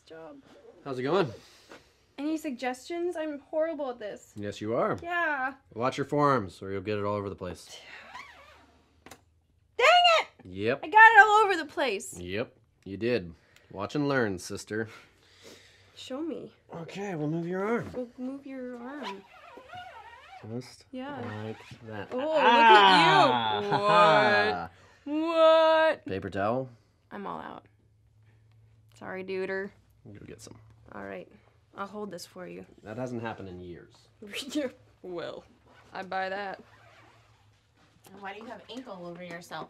this job. How's it going? Any suggestions? I'm horrible at this. Yes, you are. Yeah. Watch your forearms or you'll get it all over the place. Dang it! Yep. I got it all over the place. Yep, you did. Watch and learn, sister. Show me. Okay, we'll move your arm. We'll move your arm. Just like that. Oh, look at you. What? What? Paper towel? I'm all out. Sorry, duder. Go get some. All right. I'll hold this for you. That hasn't happened in years. Well, I buy that. Why do you have ink all over yourself?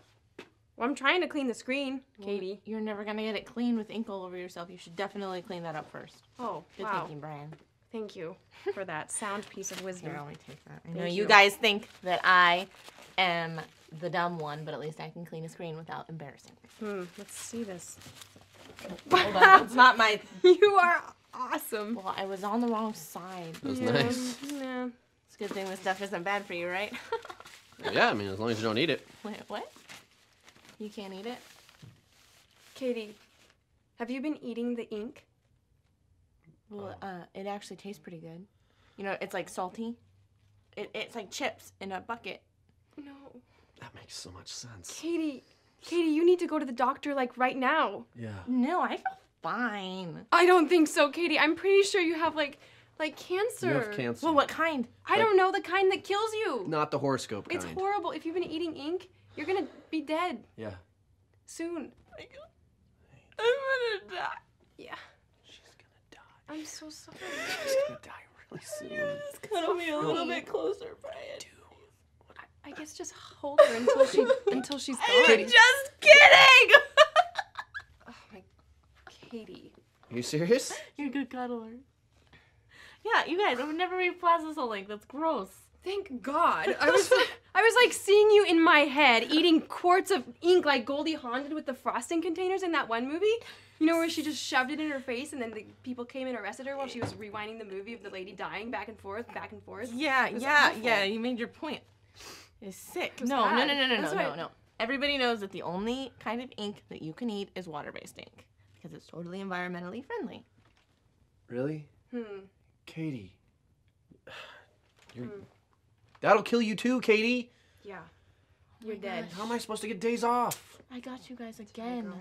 Well, I'm trying to clean the screen, Katie. You're never going to get it clean with ink all over yourself. You should definitely clean that up first. Oh, good thinking, Brian. Thank you for that sound piece of wisdom. Here, I'll take that. I know you guys think that I am the dumb one, but at least I can clean a screen without embarrassing. Let's see this. Hold on, it's not my... You are awesome. Well, I was on the wrong side. That was nice. Yeah. It's a good thing this stuff isn't bad for you, right? Yeah, I mean, as long as you don't eat it. Wait, what? You can't eat it? Katie, have you been eating the ink? Well, it actually tastes pretty good. You know, it's like salty. It's like chips in a bucket. No. That makes so much sense. Katie, you need to go to the doctor, like, right now. Yeah. No, I feel fine. I don't think so, Katie. I'm pretty sure you have, like cancer. You have cancer. Well, what kind? I don't know, the kind that kills you. Not the horoscope kind. It's horrible. If you've been eating ink, you're going to be dead. Yeah. Soon. I'm going to die. Yeah. I'm so sorry. She's gonna die really soon. Yeah, just cuddle me a little bit closer, Brian. I guess just hold her until she's gone. I'm just kidding. Oh my, Katie. Are you serious? You're a good cuddler. Yeah, you guys. I would never read Plaza Link. That's gross. Thank God. I was like seeing you in my head eating quarts of ink like Goldie Hawn did with the frosting containers in that one movie. You know, where she just shoved it in her face and then the people came and arrested her while she was rewinding the movie of the lady dying back and forth? Yeah, yeah, awful. Yeah, you made your point. It's sick. It no, no, no, no, no, no, no, no. Everybody knows that the only kind of ink that you can eat is water-based ink because it's totally environmentally friendly. Really? Katie. You're... That'll kill you too, Katie. Yeah. You're dead. Gosh. How am I supposed to get days off? I got you guys again.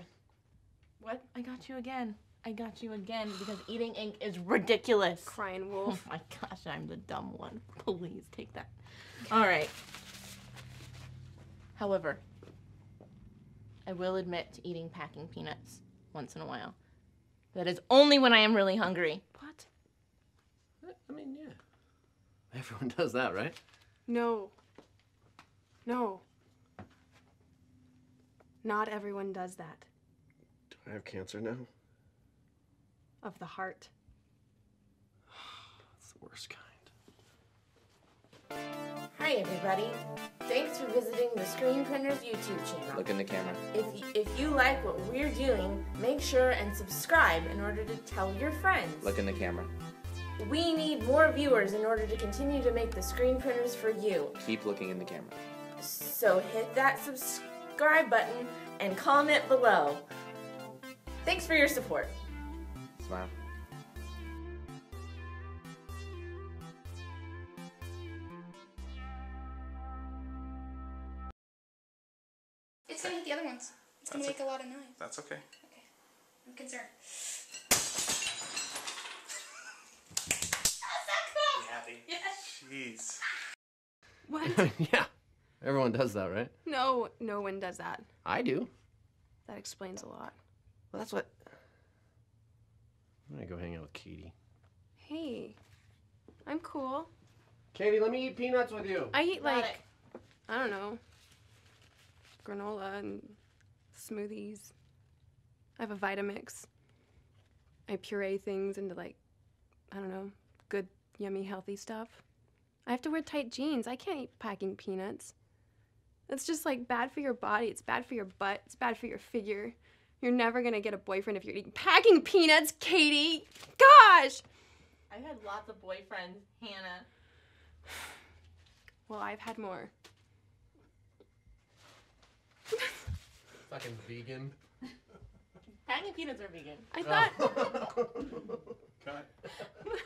What? I got you again. I got you again because eating ink is ridiculous. Crying wolf. Oh my gosh, I'm the dumb one. Please take that. All right. However, I will admit to eating packing peanuts once in a while. That is only when I am really hungry. What? I mean, yeah. Everyone does that, right? No. No. Not everyone does that. I have cancer now. Of the heart. That's the worst kind. Hi everybody. Thanks for visiting the Screen Printers YouTube channel. Look in the camera. If you like what we're doing, make sure and subscribe in order to tell your friends. Look in the camera. We need more viewers in order to continue to make the Screen Printers for you. Keep looking in the camera. So hit that subscribe button and comment below. Thanks for your support. Smile. It's gonna hit the other ones. It's gonna make a lot of noise. That's okay. Okay. I'm concerned. That's cool. You happy? Yeah. Jeez. What? Yeah. Everyone does that, right? No, no one does that. I do. That explains a lot. Well, that's what... I'm gonna go hang out with Katie. Hey, I'm cool. Katie, let me eat peanuts with you. I eat, like, I don't know, granola and smoothies. I have a Vitamix. I puree things into, like, I don't know, good, yummy, healthy stuff. I have to wear tight jeans. I can't eat packing peanuts. That's just, like, bad for your body. It's bad for your butt. It's bad for your figure. You're never gonna get a boyfriend if you're eating packing peanuts, Katie! Gosh! I've had lots of boyfriends, Hannah. Well, I've had more. Fucking vegan. How many peanuts are vegan? I thought... Cut.